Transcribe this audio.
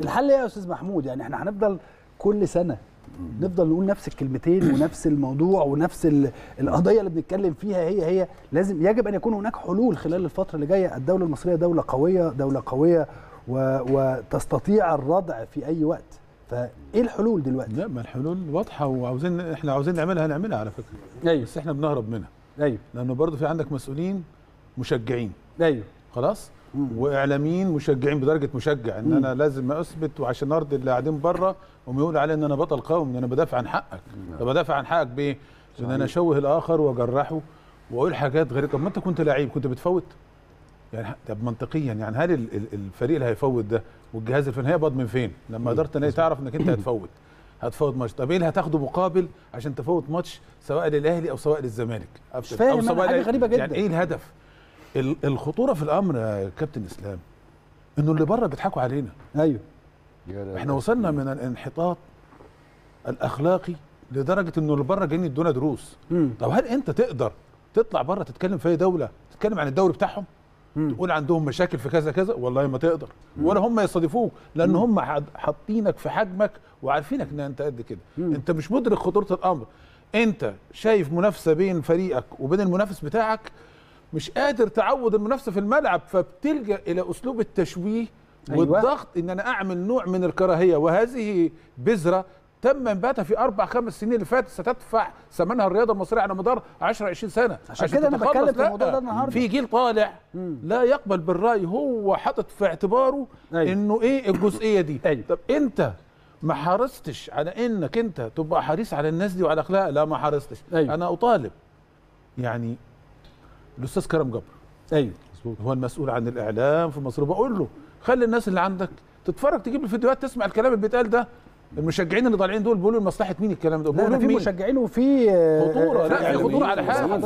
الحل ايه يا استاذ محمود؟ يعني احنا هنفضل كل سنه نفضل نقول نفس الكلمتين ونفس الموضوع ونفس القضيه اللي بنتكلم فيها هي. لازم يجب ان يكون هناك حلول خلال الفتره اللي جايه. الدوله المصريه دوله قويه وتستطيع الردع في اي وقت. فايه الحلول دلوقتي؟ لا، ما الحلول واضحه وعاوزين احنا عاوزين نعملها هنعملها على فكره. ايوه، بس احنا بنهرب منها. ايوه، لانه برضه في عندك مسؤولين مشجعين. ايوه خلاص، واعلاميين مشجعين بدرجه مشجع ان انا لازم اثبت وعشان ارضي اللي قاعدين بره ويقول علي ان انا بطل قومي، ان انا بدافع عن حقك. طب بدافع عن حقك بايه؟ ان انا اشوه الاخر واجرحه واقول حاجات غريبه. طب ما انت كنت لعيب كنت بتفوت يعني. طب منطقيا يعني هل الفريق اللي هيفوت ده والجهاز الفني هيقبض من فين؟ لما اداره النادي تعرف انك انت هتفوت ماتش، طب ايه اللي هتاخده مقابل عشان تفوت ماتش سواء للاهلي او سواء للزمالك؟ مش فاهم، حاجه غريبه جدا. يعني ايه الهدف؟ الخطوره في الامر يا كابتن اسلام انه اللي بره بيضحكوا علينا. ايوه، احنا وصلنا من الانحطاط الاخلاقي لدرجه انه اللي بره جايين يدونا دروس. طب هل انت تقدر تطلع بره تتكلم في اي دوله تتكلم عن الدوري بتاعهم؟ تقول عندهم مشاكل في كذا كذا؟ والله ما تقدر، ولا هم يستضيفوك لان هم حاطينك في حجمك وعارفينك ان انت قد كده. انت مش مدرك خطوره الامر. انت شايف منافسه بين فريقك وبين المنافس بتاعك، مش قادر تعوض المنافسه في الملعب، فبتلجأ الى اسلوب التشويه. أيوة، والضغط، ان انا اعمل نوع من الكراهيه، وهذه بذره تم انباتها في 4-5 سنين اللي فاتت، ستدفع ثمنها الرياضه المصريه على مدار 10-20 سنه. عشان كده انا بتكلم في الموضوع ده النهارده. في جيل طالع لا يقبل بالراي، هو حاطط في اعتباره. أيوة، انه ايه الجزئيه دي. أيوة، طب انت ما حرصتش على انك انت تبقى حريص على الناس دي وعلى اخلاقها. لا، ما حرصتش. أيوة، انا اطالب يعني الاستاذ كرم جبر. ايوه مظبوط، هو المسؤول عن الاعلام في مصر. بقول له خلي الناس اللي عندك تتفرج، تجيب الفيديوهات، تسمع الكلام اللي بيتقال ده. المشجعين اللي طالعين دول بيقولوا لمصلحه مين الكلام ده؟ بيقولوا في مشجعين وفي خطوره. لا، في خطوره على حاجه.